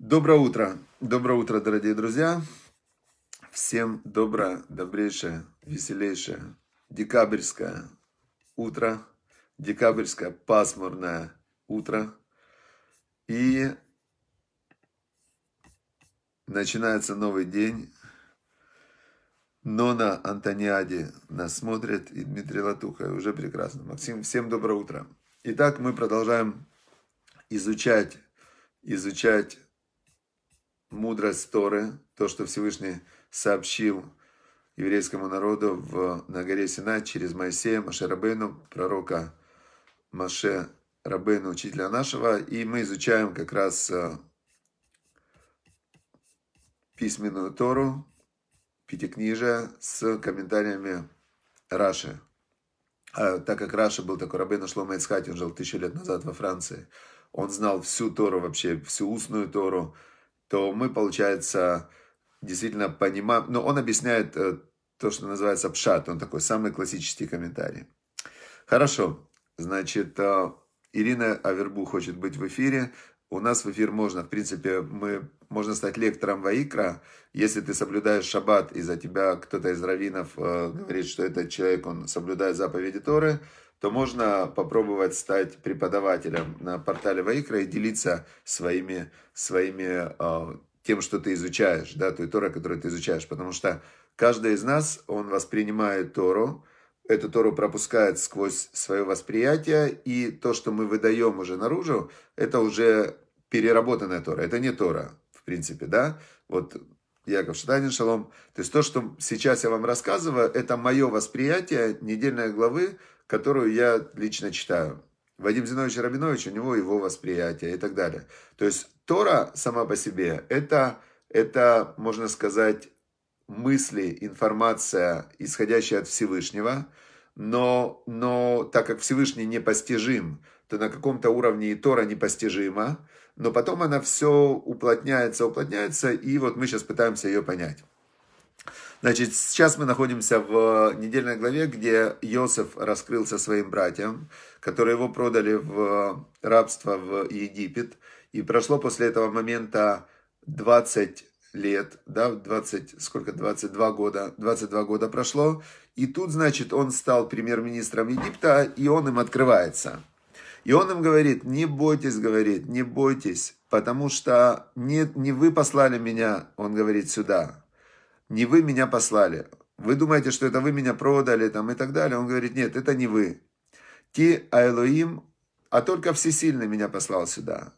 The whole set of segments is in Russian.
Доброе утро, дорогие друзья. Всем доброе, добрейшее, веселейшее декабрьское утро, декабрьское пасмурное утро. И начинается новый день. Но на Антониаде нас смотрит, и Дмитрий Латуха, уже прекрасно. Максим, всем доброе утро. Итак, мы продолжаем изучать мудрость Торы, то, что Всевышний сообщил еврейскому народу на горе Синай через Моисея Маше Рабейну, пророка Маше Рабейну, учителя нашего. И мы изучаем как раз письменную Тору, Пятикнижие с комментариями Раши. Так как Раши был такой, Рабейну Шломо Исхаки, он жил 1000 лет назад во Франции, он знал всю Тору вообще, всю устную Тору, то мы, получается, действительно понимаем, но он объясняет то, что называется пшат, он такой самый классический комментарий. Хорошо, значит, Ирина Авербу хочет быть в эфире. У нас в эфир можно, в принципе, можно стать лектором ВАИКРА. Если ты соблюдаешь шаббат, и за тебя кто-то из раввинов говорит, что этот человек, он соблюдает заповеди Торы, то можно попробовать стать преподавателем на портале ВАИКРА и делиться тем, что ты изучаешь, да, той Торой, которую ты изучаешь. Потому что каждый из нас, он воспринимает Тору, эту Тору пропускает сквозь свое восприятие, и то, что мы выдаем уже наружу, это уже переработанная Тора, это не Тора, в принципе, да, вот Яков Штайни, шалом, то есть то, что сейчас я вам рассказываю, это мое восприятие недельной главы, которую я лично читаю. Вадим Зинович Рабинович, у него его восприятие и так далее. То есть Тора сама по себе, это можно сказать, мысли, информация, исходящая от Всевышнего, но так как Всевышний непостижим, то на каком-то уровне и Тора непостижима, но потом она все уплотняется, и вот мы сейчас пытаемся ее понять. Значит, сейчас мы находимся в недельной главе, где Иосиф раскрылся своим братьям, которые его продали в рабство в Египет, и прошло после этого момента 20 лет, да, 22 года прошло, и тут, значит, он стал премьер-министром Египта, и он им открывается. И он им говорит: не бойтесь, потому что не вы послали меня, он говорит сюда, не вы меня послали, вы думаете, что это вы меня продали, там, и так далее, он говорит: нет, это не вы, ти аэлоим, а только Всесильный меня послал сюда.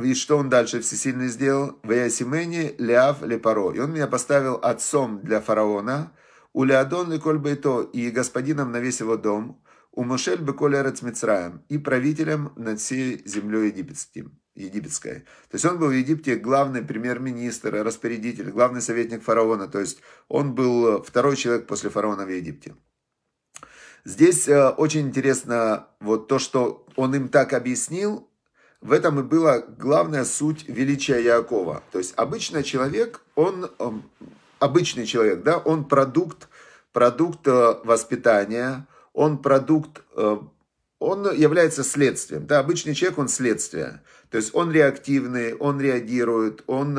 И что он дальше всесильно сделал? «Ваясимени ляв лепаро». И он меня поставил отцом для фараона, «Улеадон леколь бейто», и господином на весь его дом, «Умушель беколь эрец мицраем», и правителем над всей землей египетской. То есть он был в Египте главный премьер-министр, распорядитель, главный советник фараона. То есть он был второй человек после фараона в Египте. Здесь очень интересно вот то, что он им так объяснил. В этом и была главная суть величия Яакова. То есть обычный человек, он продукт воспитания, он является следствием. Да, обычный человек, он следствие. То есть он реактивный, он реагирует, он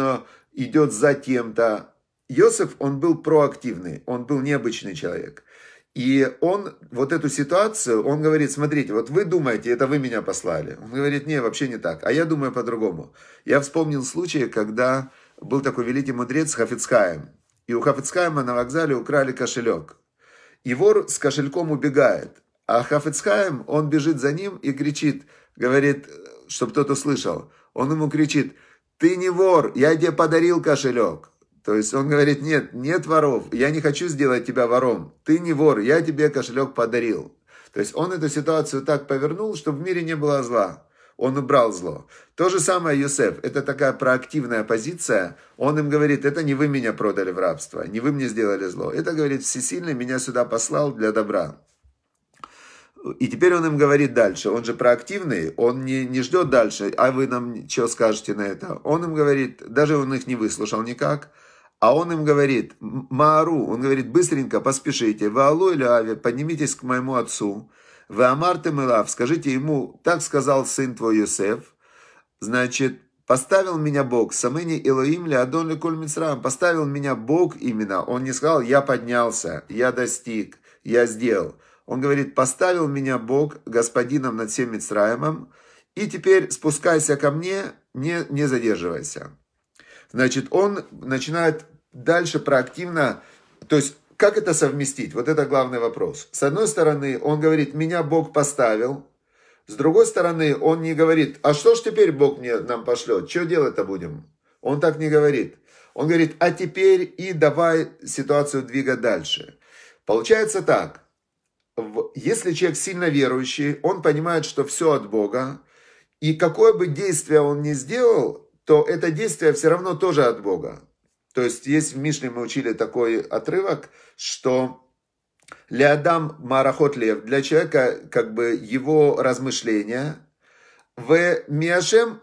идет за тем-то. Иосиф, он был проактивный, он был необычный человек. И он вот эту ситуацию, он говорит: смотрите, вот вы думаете, это вы меня послали. Он говорит: не, вообще не так, а я думаю по-другому. Я вспомнил случай, когда был такой великий мудрец Хафец Хаим. И у Хафец Хаима на вокзале украли кошелек. И вор с кошельком убегает. А Хафец Хаим, он бежит за ним и кричит, говорит, чтобы кто-то услышал. Он ему кричит: ты не вор, я тебе подарил кошелек. То есть он говорит: нет, нет воров, я не хочу сделать тебя вором, ты не вор, я тебе кошелек подарил. То есть он эту ситуацию так повернул, чтобы в мире не было зла, он убрал зло. То же самое Йосеф, это такая проактивная позиция, он им говорит: это не вы меня продали в рабство, не вы мне сделали зло, это, говорит, Всесильный меня сюда послал для добра. И теперь он им говорит дальше, он же проактивный, он не ждет дальше, а вы нам что скажете на это? Он им говорит, даже он их не выслушал никак. А он им говорит: «Маару», он говорит: «быстренько, поспешите, ваалу или ави, поднимитесь к моему отцу, ваамарте мэлав, скажите ему, так сказал сын твой Йосеф, значит, Поставил меня Бог, Самени Элоим ли Адон ли коль Мицраим. Поставил меня Бог именно. Он не сказал, я поднялся, я достиг, я сделал. Он говорит, поставил меня Бог господином над всем Мицраимом. И теперь спускайся ко мне, не задерживайся. Значит, он начинает дальше проактивно, то есть, как это совместить? Вот это главный вопрос. С одной стороны, он говорит, меня Бог поставил. С другой стороны, он не говорит, а что ж теперь Бог нам пошлет? Что делать-то будем? Он так не говорит. Он говорит, а теперь и давай ситуацию двигать дальше. Получается так. Если человек сильно верующий, он понимает, что все от Бога. И какое бы действие он ни сделал, то это действие все равно тоже от Бога. То есть, есть в Мишне мы учили такой отрывок, что «Леадам марахот лев» для человека, как бы, его размышления. «В миашем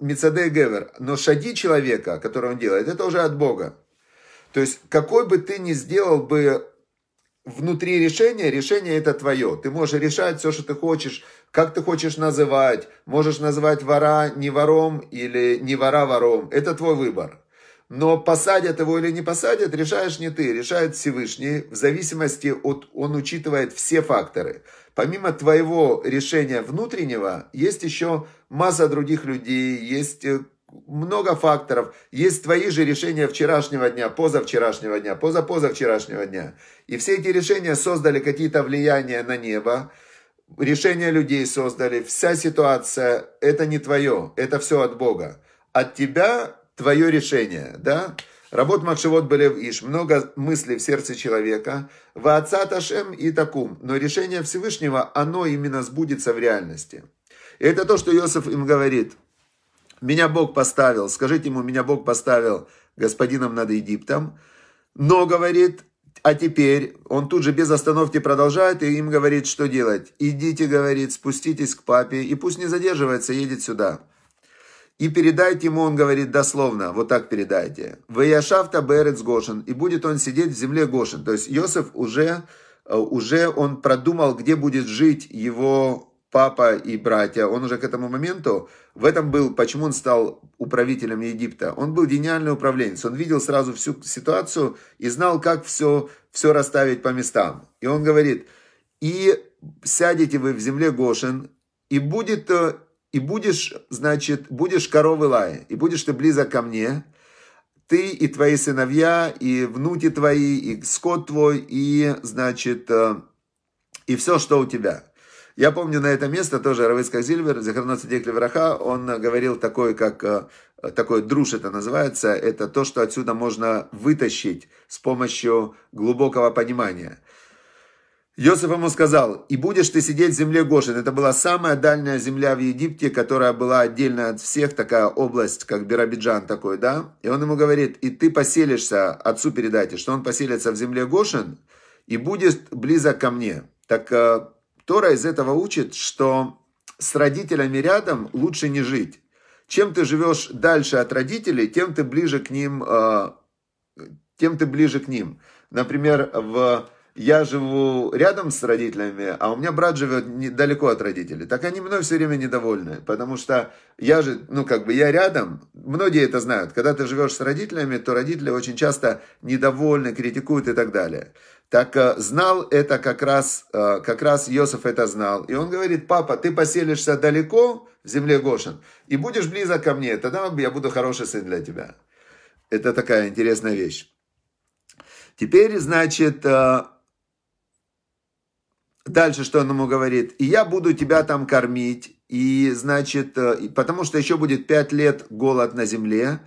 мицадей гевер», но шаги человека, который он делает, это уже от Бога. То есть, какой бы ты ни сделал бы внутри решения, решение это твое. Ты можешь решать все, что ты хочешь, как ты хочешь называть. Можешь называть вора не вором или не вора вором. Это твой выбор. Но посадят его или не посадят, решаешь не ты, решает Всевышний. В зависимости от, он учитывает все факторы. Помимо твоего решения внутреннего, есть еще масса других людей, есть много факторов. Есть твои же решения вчерашнего дня, позавчерашнего дня. И все эти решения создали какие-то влияния на небо. Решения людей создали. Вся ситуация, это не твое, это все от Бога. От тебя... Твое решение, да? Работ махшевот белев иш. Много мыслей в сердце человека. Ваацат Ашем и такум. Но решение Всевышнего, оно именно сбудется в реальности. И это то, что Иосиф им говорит. Меня Бог поставил. Скажите ему, меня Бог поставил господином над Египтом. Но, говорит, а теперь, он тут же без остановки продолжает и им говорит, что делать. Идите, говорит, спуститесь к папе и пусть не задерживается, едет сюда. И передайте ему, он говорит дословно, вот так передайте. «Ваяшавта берец Гошин». И будет он сидеть в земле Гошин. То есть Иосиф уже он продумал, где будет жить его папа и братья. Он уже к этому моменту, в этом был, почему он стал управителем Египта. Он был гениальный управленец. Он видел сразу всю ситуацию и знал, как все расставить по местам. И он говорит, и сядете вы в земле Гошин, и будет... И будешь, значит, будешь коровы лай, и будешь ты близок ко мне, ты и твои сыновья, и внуки твои, и скот твой, и, значит, и все, что у тебя. Я помню на это место тоже Рависках Зильвер, Зихарнат Садик Левраха, он говорил такое, как, такой друж это называется, это то, что отсюда можно вытащить с помощью глубокого понимания. Иосиф ему сказал, и будешь ты сидеть в земле Гошин. Это была самая дальняя земля в Египте, которая была отдельно от всех, такая область, как Биробиджан такой, да? И он ему говорит, и ты поселишься, отцу передайте, что он поселится в земле Гошин и будет близок ко мне. Так Тора из этого учит, что с родителями рядом лучше не жить. Чем ты живешь дальше от родителей, тем ты ближе к ним. Например, я живу рядом с родителями, а у меня брат живет далеко от родителей. Так они мной все время недовольны, потому что я же, я рядом. Многие это знают. Когда ты живешь с родителями, то родители очень часто недовольны, критикуют и так далее. Так знал это как раз Иосиф это знал. И он говорит, папа, ты поселишься далеко в земле Гошин и будешь близок ко мне, тогда я буду хороший сын для тебя. Это такая интересная вещь. Теперь, значит... Дальше, что он ему говорит, и я буду тебя там кормить, и, значит, потому что еще будет 5 лет голод на земле,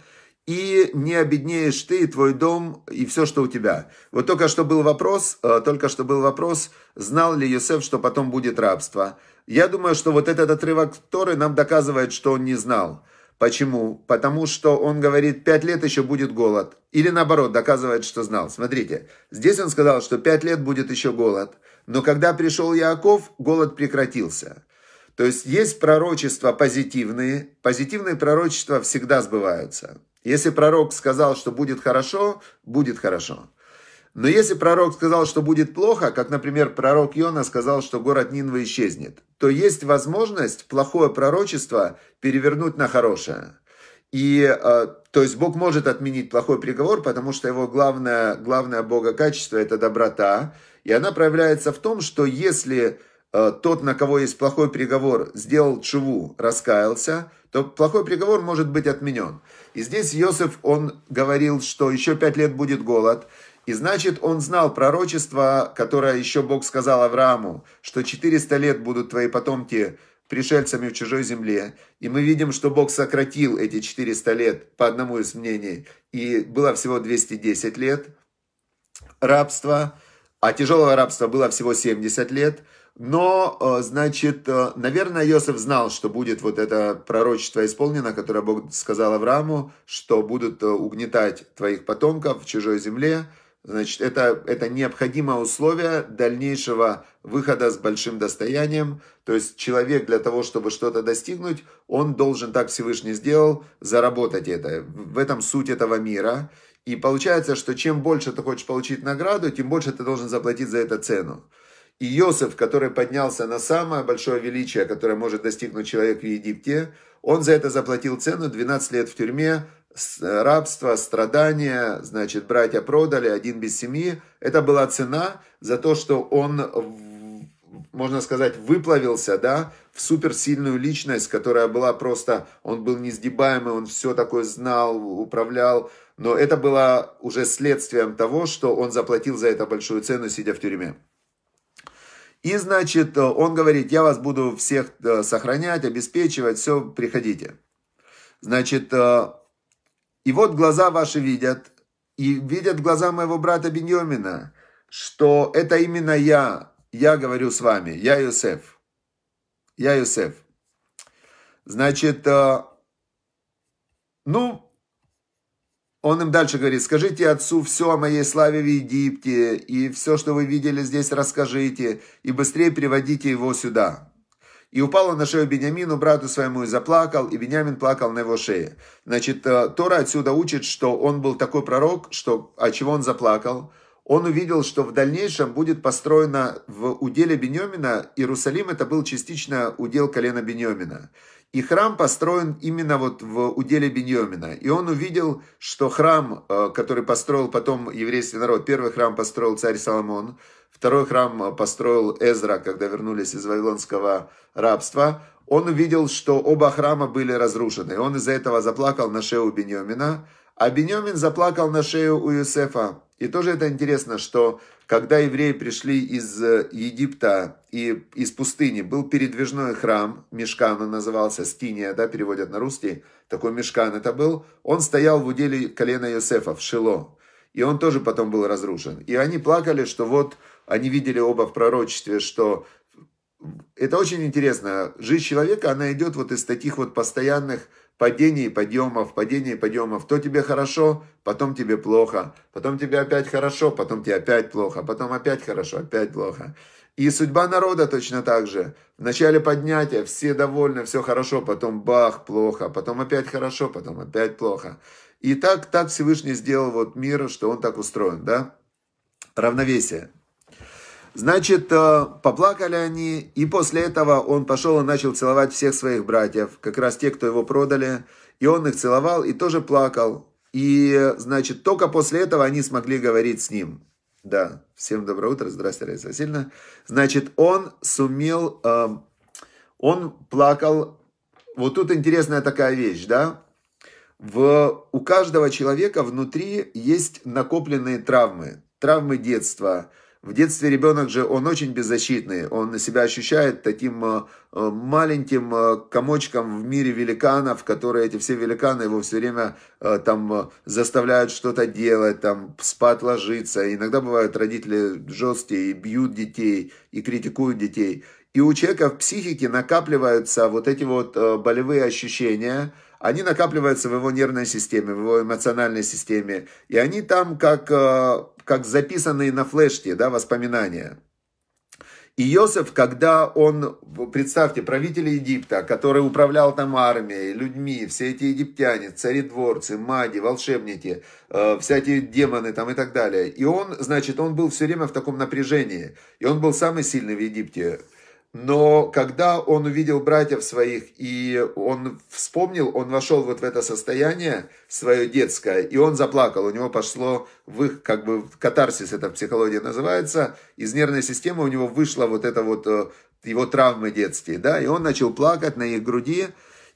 и не обеднеешь ты, и твой дом, и все, что у тебя. Вот только что был вопрос, знал ли Йосеф, что потом будет рабство. Я думаю, что вот этот отрывок Торы нам доказывает, что он не знал. Почему? Потому что он говорит, 5 лет еще будет голод. Или наоборот, доказывает, что знал. Смотрите, здесь он сказал, что 5 лет будет еще голод. Но когда пришел Яаков, голод прекратился. То есть есть пророчества позитивные. Позитивные пророчества всегда сбываются. Если пророк сказал, что будет хорошо, будет хорошо. Но если пророк сказал, что будет плохо, как, например, пророк Иона сказал, что город Нинва исчезнет, то есть возможность плохое пророчество перевернуть на хорошее. И, то есть, Бог может отменить плохой приговор, потому что его главное Бога качество – это доброта. И она проявляется в том, что если тот, на кого есть плохой приговор, сделал тшуву, раскаялся, то плохой приговор может быть отменен. И здесь Иосиф, он говорил, что еще 5 лет будет голод. И значит, он знал пророчество, которое еще Бог сказал Аврааму, что 400 лет будут твои потомки пришельцами в чужой земле. И мы видим, что Бог сократил эти 400 лет, по одному из мнений. И было всего 210 лет рабства, а тяжелого рабства было всего 70 лет. Но, значит, наверное, Иосиф знал, что будет вот это пророчество исполнено, которое Бог сказал Аврааму, что будут угнетать твоих потомков в чужой земле. Значит, это необходимое условие дальнейшего выхода с большим достоянием. То есть человек для того, чтобы что-то достигнуть, он должен, так Всевышний сделал, заработать это. В этом суть этого мира. И получается, что чем больше ты хочешь получить награду, тем больше ты должен заплатить за это цену. И Иосиф, который поднялся на самое большое величие, которое может достигнуть человек в Египте, он за это заплатил цену, 12 лет в тюрьме, рабство, страдания, значит, братья продали, один без семьи. Это была цена за то, что он, можно сказать, выплавился, да, в суперсильную личность, которая была просто, он был несгибаемый, он все такое знал, управлял. Но это было уже следствием того, что он заплатил за это большую цену, сидя в тюрьме. И, значит, он говорит, я вас буду всех сохранять, обеспечивать, все, приходите. Значит, и вот глаза ваши видят, и видят глаза моего брата Беньямина, что это именно я говорю с вами, я Иосиф. Значит, он им дальше говорит, скажите отцу все о моей славе в Египте, и все, что вы видели здесь, расскажите, и быстрее приводите его сюда. И упал он на шею Беньямину, брату своему, и заплакал, и Беньямин плакал на его шее. Значит, Тора отсюда учит, что он был такой пророк, что от чего он заплакал. Он увидел, что в дальнейшем будет построено в уделе Беньямина, Иерусалим это был частично удел колена Беньямина. И храм построен именно вот в уделе Беньямина. И он увидел, что храм, который построил потом еврейский народ, первый храм построил царь Соломон, второй храм построил Эзра, когда вернулись из вавилонского рабства, он увидел, что оба храма были разрушены. И он из-за этого заплакал на шею Беньямина, а Беньямин заплакал на шею у Иосифа. И тоже это интересно, что когда евреи пришли из Египта и из пустыни, был передвижной храм, Мишкан он назывался, Скиния, да, переводят на русский, такой Мишкан это был, он стоял в уделе колена Иосифа, в Шило, и он тоже потом был разрушен. И они плакали, что вот, они видели оба в пророчестве, что это очень интересно, жизнь человека, она идет вот из таких вот постоянных падений и подъемов, то тебе хорошо, потом тебе плохо, потом тебе опять хорошо, потом тебе опять плохо, потом опять хорошо, опять плохо. И судьба народа точно так же. В начале поднятия все довольны, все хорошо, потом бах, плохо, потом опять хорошо, потом опять плохо. И так Всевышний сделал вот мир, что он так устроен, да? Равновесие. Значит, поплакали они, и после этого он пошел и начал целовать всех своих братьев, как раз те, кто его продали, и он их целовал и тоже плакал. И, значит, только после этого они смогли говорить с ним. Да, всем доброе утро, здрасте, Раиса Васильевна. Значит, он сумел, он плакал. Вот тут интересная такая вещь, да? У каждого человека внутри есть накопленные травмы детства. В детстве ребенок же, он очень беззащитный, он себя ощущает таким маленьким комочком в мире великанов, которые эти все великаны его все время там заставляют что-то делать, там спать ложиться. Иногда бывают родители жесткие и бьют детей, и критикуют детей. И у человека в психике накапливаются вот эти вот болевые ощущения, они накапливаются в его нервной системе, в его эмоциональной системе, и они там как записанные на флешке, да, воспоминания. И Иосиф, когда он, представьте, правитель Египта, который управлял там армией, людьми, все эти египтяне, царедворцы, маги, волшебники, всякие демоны там и так далее. И он, значит, он был все время в таком напряжении. И он был самый сильный в Египте. Но когда он увидел братьев своих, и он вспомнил, он вошел вот в это состояние свое детское, и он заплакал. У него пошло, как бы катарсис, это в психологии называется, из нервной системы у него вышло вот это вот его травмы детские, да, и он начал плакать на их груди.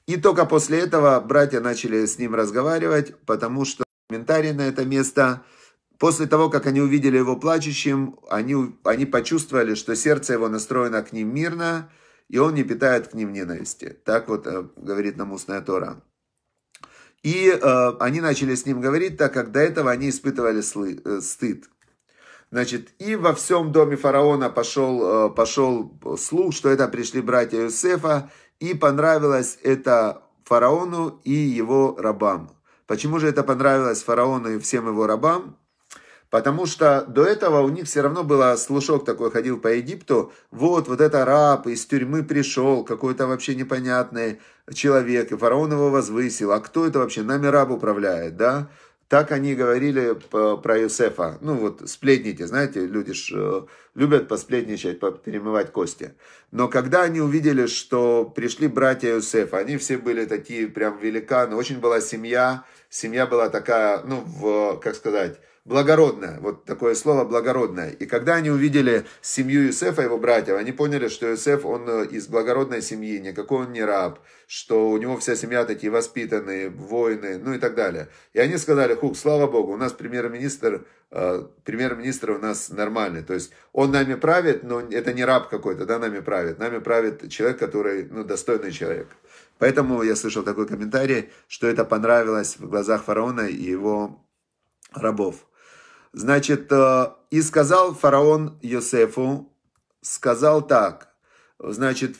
И только после этого братья начали с ним разговаривать, потому что комментарий на это место. После того, как они увидели его плачущим, они почувствовали, что сердце его настроено к ним мирно, и он не питает к ним ненависти. Так вот говорит нам устная Тора. И они начали с ним говорить, так как до этого они испытывали стыд. Значит, и во всем доме фараона пошел слух, что это пришли братья Иосифа, и понравилось это фараону и его рабам. Почему же это понравилось фараону и всем его рабам? Потому что до этого у них все равно был слушок такой, ходил по Египту. Вот это раб, из тюрьмы пришел, какой-то вообще непонятный человек, и фараон его возвысил. А кто это вообще? Нами раб управляет, да? Так они говорили про Иосифа. Ну вот, сплетните, знаете, люди ж любят посплетничать, перемывать кости. Но когда они увидели, что пришли братья Иосифа, они все были такие прям великаны, очень была семья. Семья была такая, благородная, вот такое слово благородное. И когда они увидели семью Иосифа, его братьев, они поняли, что Иосиф, он из благородной семьи, никакой он не раб, что у него вся семья такие воспитанные, воины, ну и так далее. И они сказали: слава Богу, у нас премьер-министр у нас нормальный, то есть он нами правит, но это не раб какой-то, да, нами правит человек, который, достойный человек. Поэтому я слышал такой комментарий, что это понравилось в глазах фараона и его рабов. Значит, и сказал фараон Иосифу, сказал так, значит,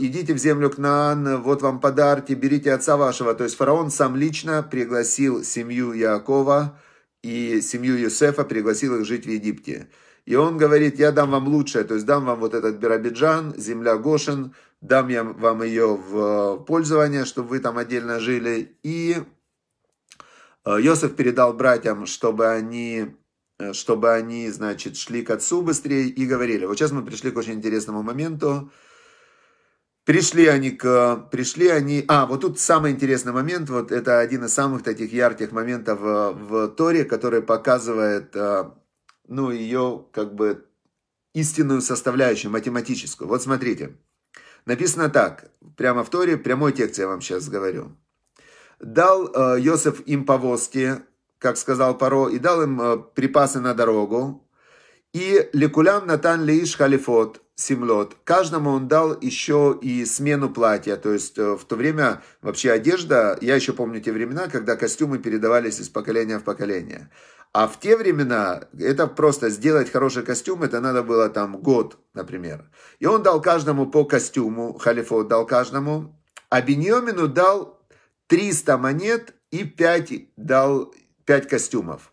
идите в землю Кнаан, вот вам подарки, берите отца вашего. То есть фараон сам лично пригласил семью Иакова и семью Иосифа, пригласил их жить в Египте. И он говорит: я дам вам лучшее, то есть дам вам вот этот Биробиджан, земля Гошен, дам я вам ее в пользование, чтобы вы там отдельно жили. И Иосиф передал братьям, чтобы они, значит, шли к отцу быстрее и говорили. Вот сейчас мы пришли к очень интересному моменту. Вот тут самый интересный момент, вот это один из самых таких ярких моментов в Торе, который показывает, ее, истинную составляющую, математическую. Вот смотрите, написано так, прямо в Торе, прямой текст я вам сейчас говорю. Дал Иосиф им повозки, как сказал Паро, и дал им припасы на дорогу. И лекулям натан леиш халифот симлот. Каждому он дал еще и смену платья. То есть в то время вообще одежда, я еще помню те времена, когда костюмы передавались из поколения в поколение. А в те времена это просто сделать хороший костюм, это надо было там год, например. И он дал каждому по костюму, халифот дал каждому, а Биньямину дал 300 монет и 5 костюмов.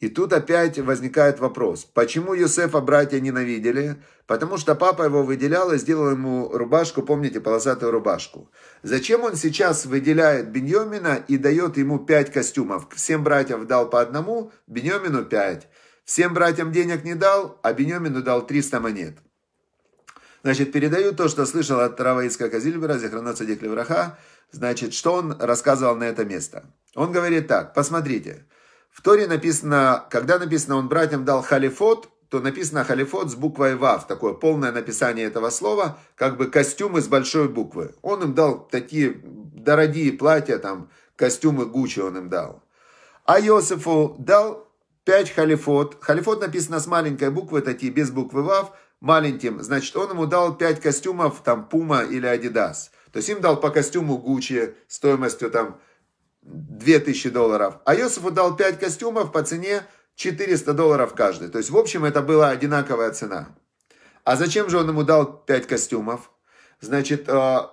И тут опять возникает вопрос, почему Иосифа братья ненавидели? Потому что папа его выделял и сделал ему рубашку, помните, полосатую рубашку. Зачем он сейчас выделяет Биньямина и дает ему 5 костюмов? Всем братьям дал по одному, Биньямину 5. Всем братьям денег не дал, а Биньямину дал 300 монет. Значит, передаю то, что слышал от Тараваитска Казильбера, Зихроно Цадик Левраха, значит, что он рассказывал на это место. Он говорит так, посмотрите, в Торе написано, когда написано он братьям дал халифот, то написано халифот с буквой Вав, такое полное написание этого слова, костюмы с большой буквы. Он им дал такие дорогие платья, костюмы Гуччи он им дал. А Иосифу дал 5 халифот, халифот написано с маленькой буквы, такие без буквы Вав, маленьким, значит, он ему дал 5 костюмов, Пума или Адидас. То есть им дал по костюму Гуччи стоимостью, $2000. А Иосифу дал 5 костюмов по цене $400 каждый. То есть, в общем, это была одинаковая цена. А зачем же он ему дал 5 костюмов? Значит, в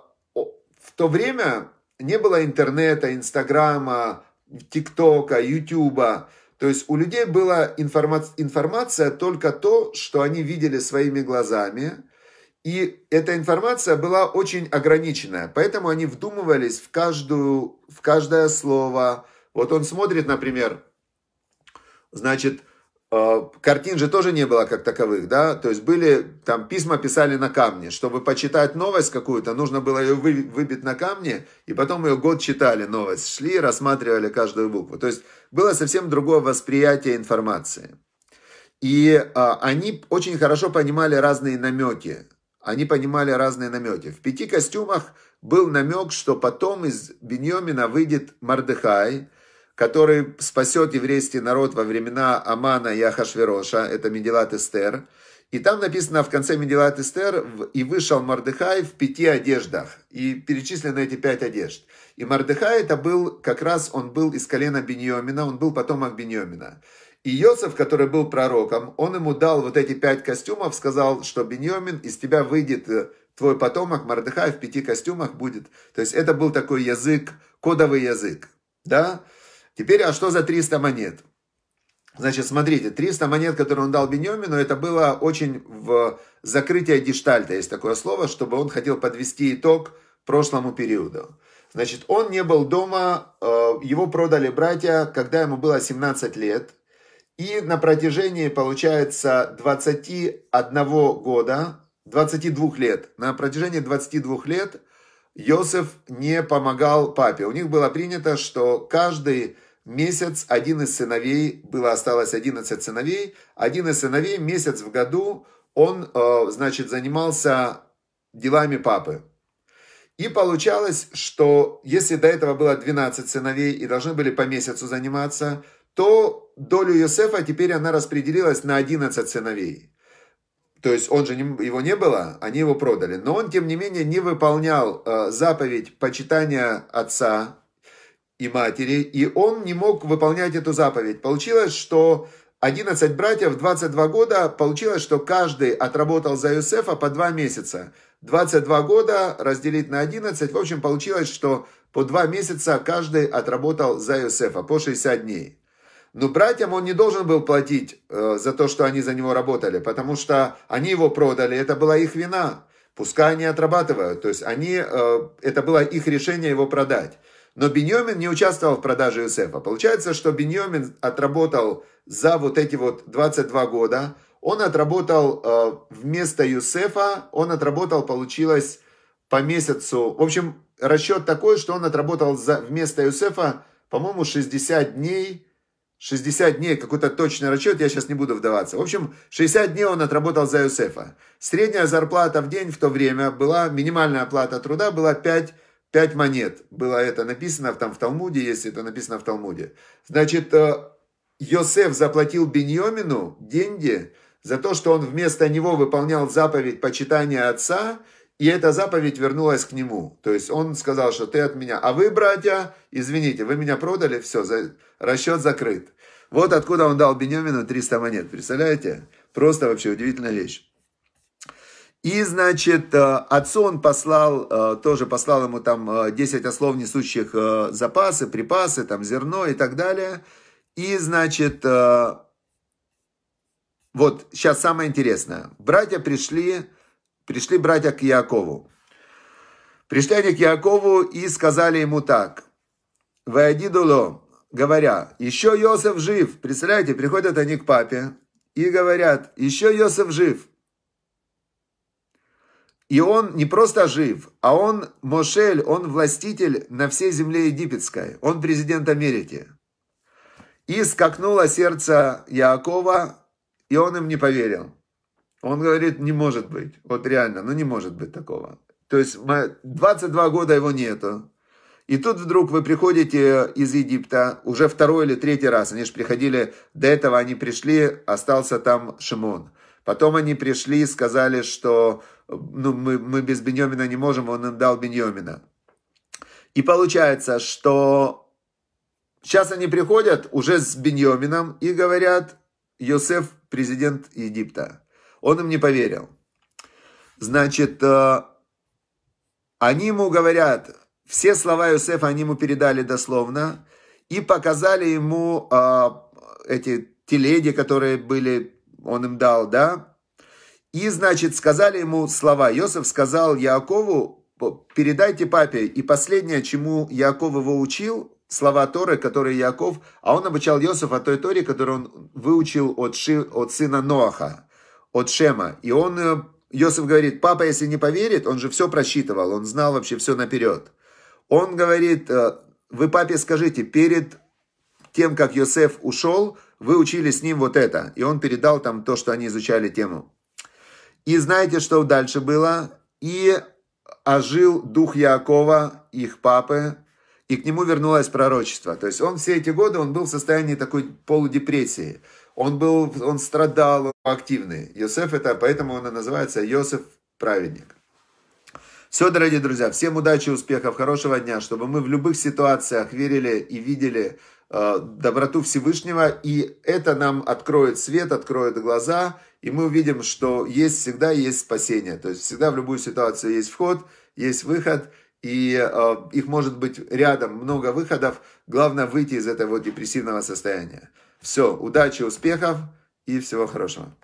то время не было интернета, Инстаграма, ТикТока, Ютуба. То есть у людей была информация только то, что они видели своими глазами. И эта информация была очень ограниченная. Поэтому они вдумывались в каждое слово. Вот он смотрит, например, значит, Картин же тоже не было как таковых, да, то есть были, там письма писали на камне, чтобы почитать новость какую-то, нужно было ее выбить на камне, и потом ее год читали новость, шли, рассматривали каждую букву, то есть было совсем другое восприятие информации. И они очень хорошо понимали разные намеки, В пяти костюмах был намек, что потом из Беньямина выйдет Мордехай, который спасет еврейский народ во времена Амана и Ахашвероша, это Мегилат Эстер. И там написано в конце Мегилат Эстер: «И вышел Мордехай в 5 одеждах». И перечислены эти 5 одежд. И Мордехай это был, как раз он был из колена Беньямина, он был потомок Беньямина. И Йосеф, который был пророком, он ему дал вот эти 5 костюмов, сказал, что Беньямин, из тебя выйдет твой потомок, Мордехай в 5 костюмах будет. То есть это был такой язык, кодовый язык, да? Теперь, а что за 300 монет? Значит, смотрите, 300 монет, которые он дал Беньямину, это было очень в закрытие гештальта, есть такое слово, чтобы он хотел подвести итог прошлому периоду. Значит, он не был дома, его продали братья, когда ему было 17 лет. И на протяжении, получается, 22 лет Йосеф не помогал папе. У них было принято, что каждый месяц один из сыновей, осталось 11 сыновей, один из сыновей месяц в году он, значит, занимался делами папы. И получалось, что если до этого было 12 сыновей и должны были по месяцу заниматься, то долю Йосефа теперь она распределилась на 11 сыновей. То есть он же, его не было, они его продали. Но он, тем не менее, не выполнял заповедь почитания отца и матери, и он не мог выполнять эту заповедь. Получилось, что 11 братьев, 22 года, получилось, что каждый отработал за Йосефа по 2 месяца. 22 года разделить на 11, в общем, получилось, что по 2 месяца каждый отработал за Йосефа, по 60 дней. Но братьям он не должен был платить за то, что они за него работали, потому что они его продали, это была их вина. Пускай они отрабатывают, то есть они, это было их решение его продать. Но Беньямин не участвовал в продаже Йосефа. Получается, что Беньямин отработал за вот эти вот 22 года, он отработал вместо Йосефа, он отработал, получилось, по месяцу. В общем, расчет такой, что он отработал вместо Йосефа, по-моему, 60 дней, 60 дней, какой-то точный расчет, я сейчас не буду вдаваться. В общем, 60 дней он отработал за Йосефа. Средняя зарплата в день в то время была, минимальная оплата труда была 5 монет. Было это написано там в Талмуде, если это написано в Талмуде. Значит, Йосеф заплатил Беньямину деньги за то, что он вместо него выполнял заповедь почитания отца, и эта заповедь вернулась к нему. То есть он сказал, что ты от меня, а вы, братья, извините, вы меня продали, все, расчет закрыт. Вот откуда он дал Беньямину 300 монет, представляете? Просто вообще удивительная вещь. И, значит, отцу он послал ему там 10 ослов, несущих запасы, припасы, там зерно и так далее. И, значит, вот сейчас самое интересное. Пришли братья к Якову. Пришли они к Якову и сказали ему так. «Ваядидуло», говоря, «Еще Йосеф жив». Представляете, приходят они к папе и говорят, «Еще Йосеф жив». И он не просто жив, а он Мошель, он властитель на всей земле египетской. Он президент Америки. И скакнуло сердце Якова, и он им не поверил. Он говорит, не может быть, вот реально, ну не может быть такого. То есть 22 года его нету. И тут вдруг вы приходите из Египта уже 2-й или 3-й раз. Они же приходили, до этого они пришли, остался там Шимон. Потом они пришли и сказали, что ну, мы без Беньямина не можем, он им дал Беньямина. И получается, что сейчас они приходят уже с Беньямином и говорят, Йосеф президент Египта. Он им не поверил. Значит, они ему говорят, все слова Йосефа они ему передали дословно и показали ему эти телеги, которые были, он им дал, да. И, значит, сказали ему слова. Йосеф сказал Яакову, передайте папе. И последнее, чему Яаков его учил, слова Торы, которые Яков, а он обучал Йосефа о той Торе, которую он выучил от сына Ноаха, от Шема. И он, Йосеф говорит, папа, если не поверит, он же все просчитывал, он знал вообще все наперед. Он говорит, вы папе скажите, перед тем, как Йосеф ушел, вы учили с ним вот это. И он передал там то, что они изучали тему. И знаете, что дальше было? И ожил дух Яакова, их папы, и к нему вернулось пророчество. То есть он все эти годы, он был в состоянии такой полудепрессии. Он страдал, он активный. Йосеф это, поэтому он и называется Йосеф праведник. Все, дорогие друзья, всем удачи, успехов, хорошего дня, чтобы мы в любых ситуациях верили и видели доброту Всевышнего, и это нам откроет свет, откроет глаза, и мы увидим, что есть всегда есть спасение. То есть всегда в любую ситуацию есть вход, есть выход, и их может быть рядом много выходов. Главное выйти из этого депрессивного состояния. Все, удачи, успехов и всего хорошего.